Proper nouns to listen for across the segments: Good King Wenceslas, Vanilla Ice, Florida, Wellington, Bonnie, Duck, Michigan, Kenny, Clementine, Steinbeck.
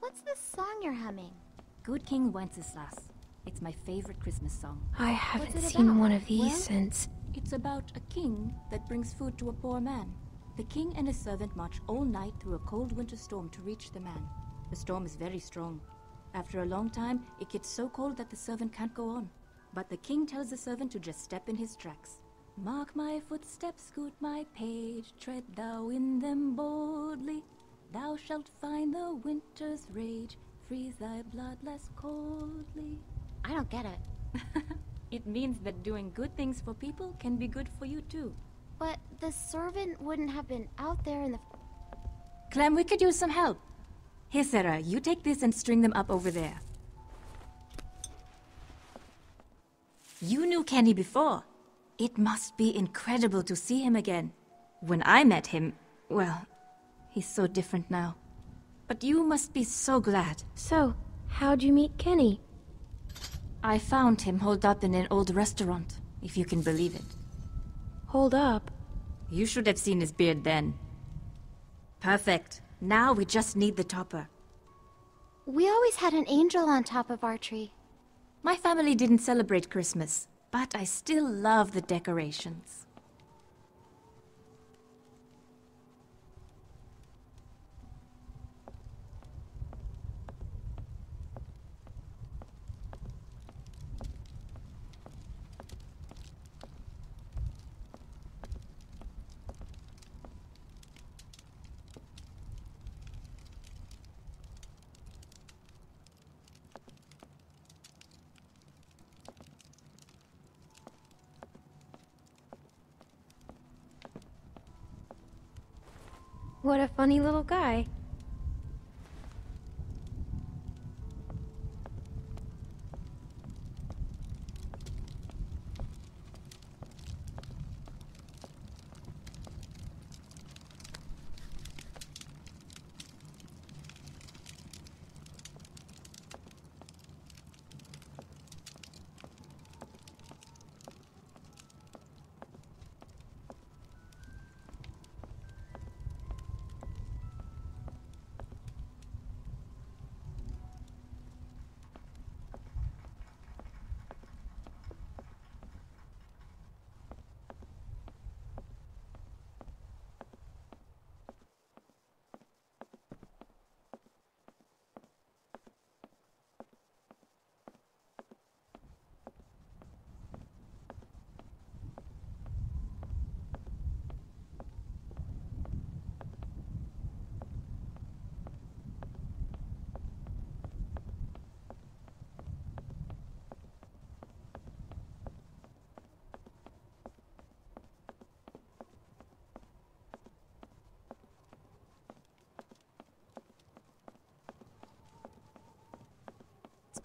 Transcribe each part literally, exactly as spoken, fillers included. What's this song you're humming? Good King Wenceslas. It's my favorite Christmas song. I haven't seen about? one of these well, since... It's about a king that brings food to a poor man. The king and his servant march all night through a cold winter storm to reach the man. The storm is very strong. After a long time, it gets so cold that the servant can't go on. But the king tells the servant to just step in his tracks. Mark my footsteps, good my page, tread thou in them boldly. Thou shalt find the winter's rage, freeze thy blood less coldly. I don't get it. It means that doing good things for people can be good for you too. But the servant wouldn't have been out there in the... Clem, we could use some help. Here, Sarah, you take this and string them up over there. You knew Kenny before. It must be incredible to see him again. When I met him, well, he's so different now. But you must be so glad. So, how'd you meet Kenny? I found him holed up in an old restaurant, if you can believe it. Holed up? You should have seen his beard then. Perfect. Now we just need the topper. We always had an angel on top of our tree. My family didn't celebrate Christmas, but I still love the decorations. What a funny little guy.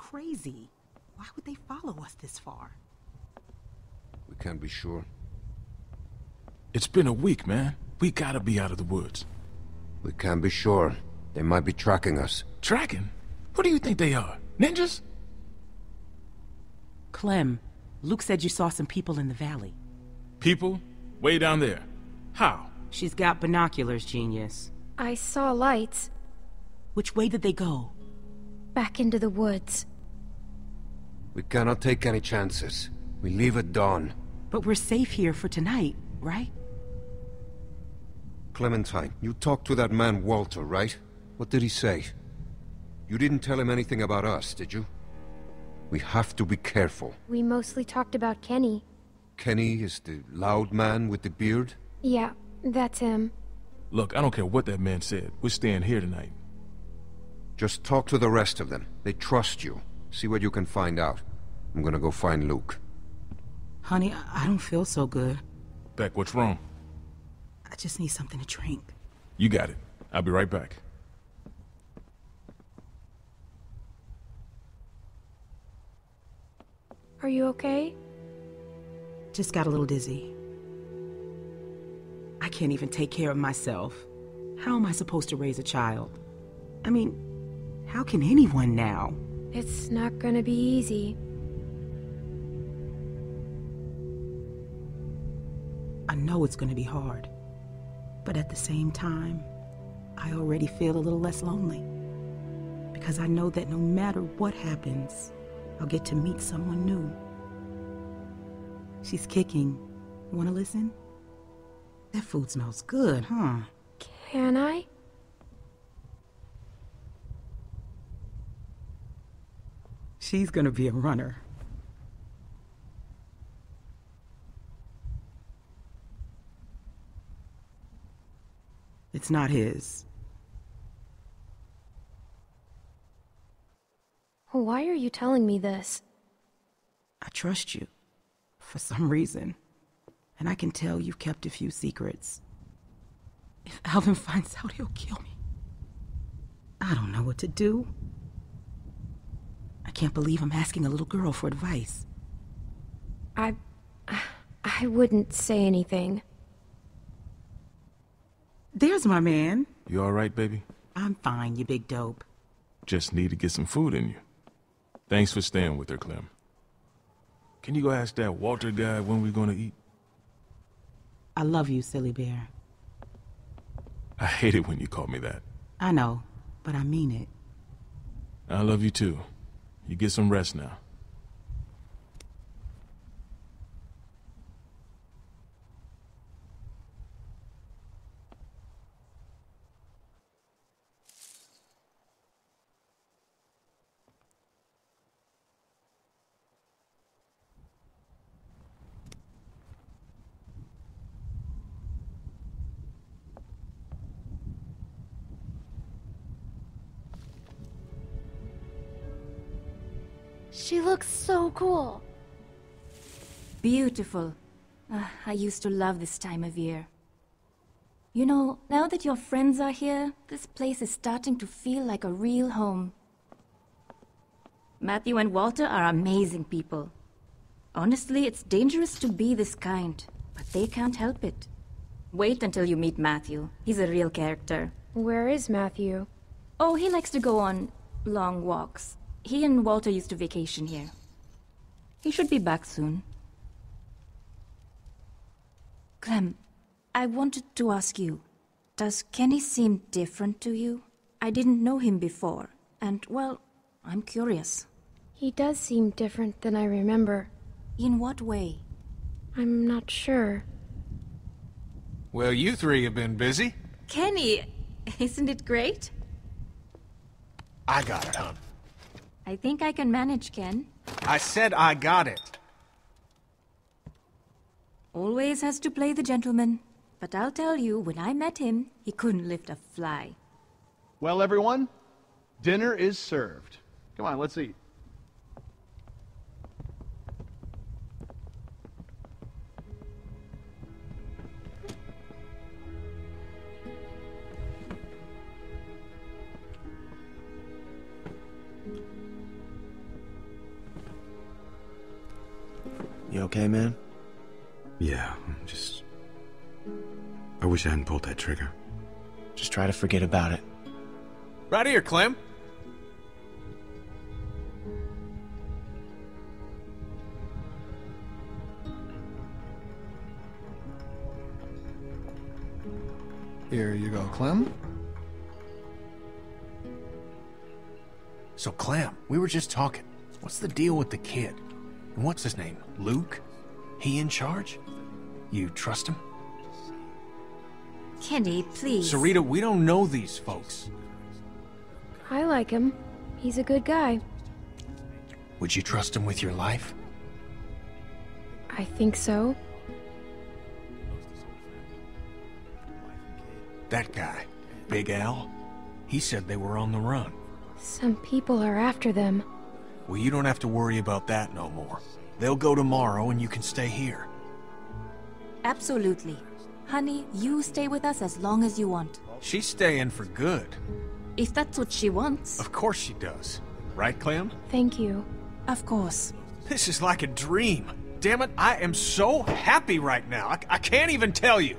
Crazy. Why would they follow us this far? We can't be sure. It's been a week, man. We gotta be out of the woods. We can't be sure. They might be tracking us. Tracking? What do you think they are? Ninjas? Clem, Luke said you saw some people in the valley. People? Way down there. How? She's got binoculars, genius. I saw lights. Which way did they go? Back into the woods. We cannot take any chances. We leave at dawn. But we're safe here for tonight, right? Clementine, you talked to that man Walter, right? What did he say? You didn't tell him anything about us, did you? We have to be careful. We mostly talked about Kenny. Kenny is the loud man with the beard? Yeah, that's him. Look, I don't care what that man said. We're staying here tonight. Just talk to the rest of them. They trust you. See what you can find out. I'm gonna go find Luke. Honey, I don't feel so good. Beck, what's wrong? I just need something to drink. You got it. I'll be right back. Are you okay? Just got a little dizzy. I can't even take care of myself. How am I supposed to raise a child? I mean, how can anyone now? It's not gonna be easy. I know it's going to be hard, but at the same time, I already feel a little less lonely because I know that no matter what happens, I'll get to meet someone new. She's kicking. Want to listen? That food smells good, huh? Can I? She's gonna be a runner. It's not his. Why are you telling me this? I trust you, for some reason. And I can tell you've kept a few secrets. If Alvin finds out, he'll kill me. I don't know what to do. I can't believe I'm asking a little girl for advice. I... I wouldn't say anything. There's my man. You all right, baby? I'm fine, you big dope. Just need to get some food in you. Thanks for staying with her, Clem. Can you go ask that Walter guy when we're gonna eat? I love you, silly bear. I hate it when you call me that. I know, but I mean it. I love you too. You get some rest now. She looks so cool. Beautiful. Uh, I used to love this time of year. You know, now that your friends are here, this place is starting to feel like a real home. Matthew and Walter are amazing people. Honestly, it's dangerous to be this kind, but they can't help it. Wait until you meet Matthew. He's a real character. Where is Matthew? Oh, he likes to go on long walks. He and Walter used to vacation here. He should be back soon. Clem, I wanted to ask you, does Kenny seem different to you? I didn't know him before, and, well, I'm curious. He does seem different than I remember. In what way? I'm not sure. Well, you three have been busy. Kenny, isn't it great? I got it, huh? I think I can manage, Ken. I said I got it. Always has to play the gentleman. But I'll tell you, when I met him, he couldn't lift a fly. Well, everyone, dinner is served. Come on, let's eat. You okay, man? Yeah, just... I wish I hadn't pulled that trigger. Just try to forget about it. Right here, Clem! Here you go, Clem. So, Clem, we were just talking. What's the deal with the kid? What's his name? Luke? He in charge? You trust him? Kenny, please. Sarita, we don't know these folks. I like him. He's a good guy. Would you trust him with your life? I think so. That guy, Big Al, he said they were on the run. Some people are after them. Well, you don't have to worry about that no more. They'll go tomorrow and you can stay here. Absolutely. Honey, you stay with us as long as you want. She's staying for good. If that's what she wants. Of course she does. Right, Clem? Thank you. Of course. This is like a dream. Damn it, I am so happy right now. I, I can't even tell you.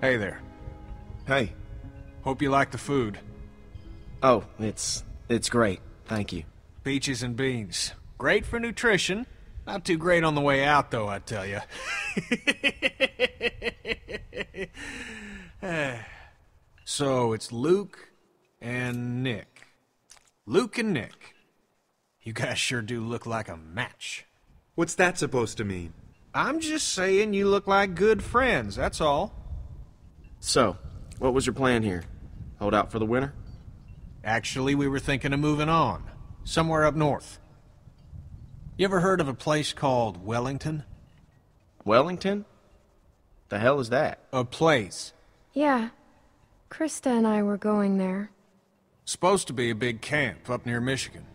Hey there. Hey. Hope you like the food. Oh, it's... it's great. Thank you. Peaches and beans. Great for nutrition. Not too great on the way out, though, I tell you. So, it's Luke and Nick. Luke and Nick. You guys sure do look like a match. What's that supposed to mean? I'm just saying you look like good friends, that's all. So, what was your plan here? Hold out for the winter? Actually, we were thinking of moving on. Somewhere up north. You ever heard of a place called Wellington? Wellington? The hell is that? A place. Yeah. Krista and I were going there. Supposed to be a big camp up near Michigan.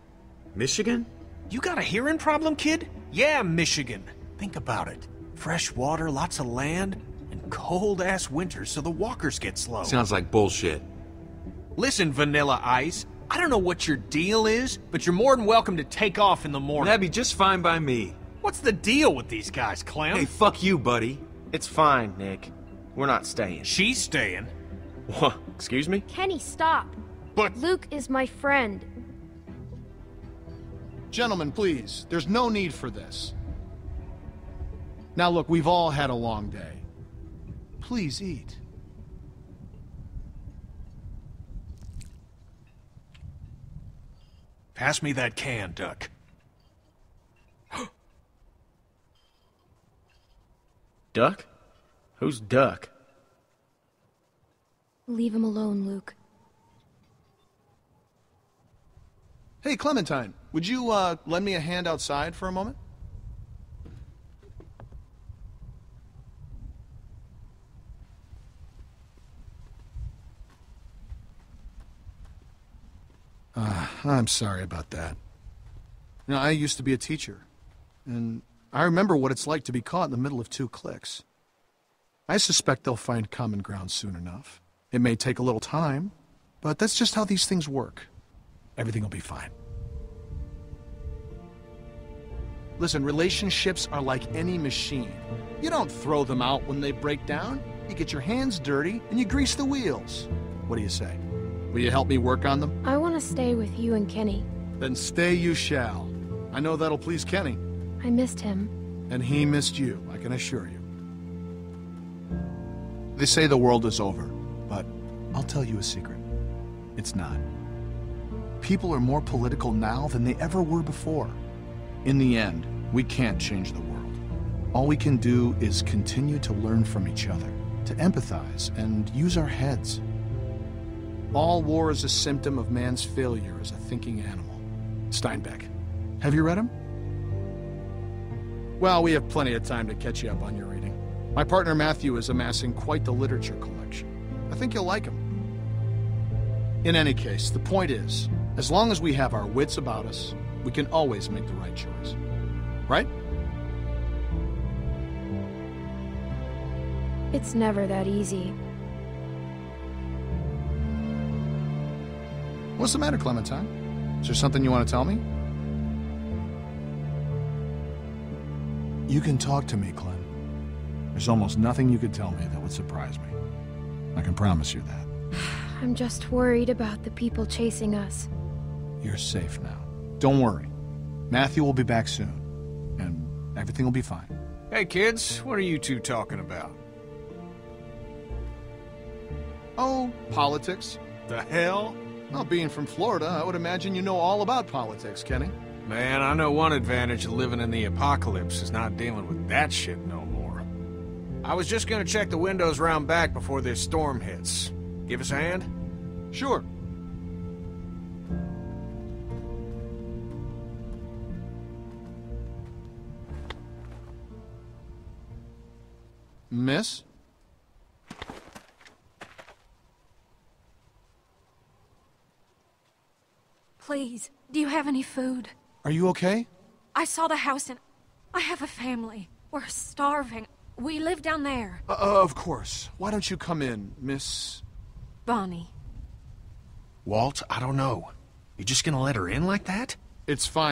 Michigan? You got a hearing problem, kid? Yeah, Michigan. Think about it. Fresh water, lots of land, and cold-ass winters so the walkers get slow. Sounds like bullshit. Listen, Vanilla Ice, I don't know what your deal is, but you're more than welcome to take off in the morning. That'd be just fine by me. What's the deal with these guys, Clem? Hey, fuck you, buddy. It's fine, Nick. We're not staying. She's staying? What? Excuse me? Kenny, stop. But... Luke is my friend. Gentlemen, please. There's no need for this. Now look, we've all had a long day. Please eat. Pass me that can, Duck. Duck? Who's Duck? Leave him alone, Luke. Hey, Clementine, would you, uh, lend me a hand outside for a moment? Uh, I'm sorry about that. You know, I used to be a teacher, and I remember what it's like to be caught in the middle of two cliques. I suspect they'll find common ground soon enough. It may take a little time, but that's just how these things work. Everything will be fine. Listen, relationships are like any machine. You don't throw them out when they break down. You get your hands dirty, and you grease the wheels. What do you say? Will you help me work on them? I want to stay with you and Kenny. Then stay you shall. I know that'll please Kenny. I missed him. And he missed you, I can assure you. They say the world is over, but I'll tell you a secret. It's not. People are more political now than they ever were before. In the end, we can't change the world. All we can do is continue to learn from each other, to empathize and use our heads. All war is a symptom of man's failure as a thinking animal. Steinbeck. Have you read him? Well, we have plenty of time to catch you up on your reading. My partner Matthew is amassing quite the literature collection. I think you'll like him. In any case, the point is, as long as we have our wits about us, we can always make the right choice. Right? It's never that easy. What's the matter, Clementine? Is there something you want to tell me? You can talk to me, Clem. There's almost nothing you could tell me that would surprise me. I can promise you that. I'm just worried about the people chasing us. You're safe now. Don't worry. Matthew will be back soon, and everything will be fine. Hey, kids, what are you two talking about? Oh, politics. The hell? Well, being from Florida, I would imagine you know all about politics, Kenny. Man, I know one advantage of living in the apocalypse is not dealing with that shit no more. I was just gonna check the windows round back before this storm hits. Give us a hand? Sure. Miss? Please, do you have any food? Are you okay? I saw the house and I have a family. We're starving. We live down there. Uh, of course. Why don't you come in, Miss... Bonnie. Walt, I don't know. You just gonna let her in like that? It's fine.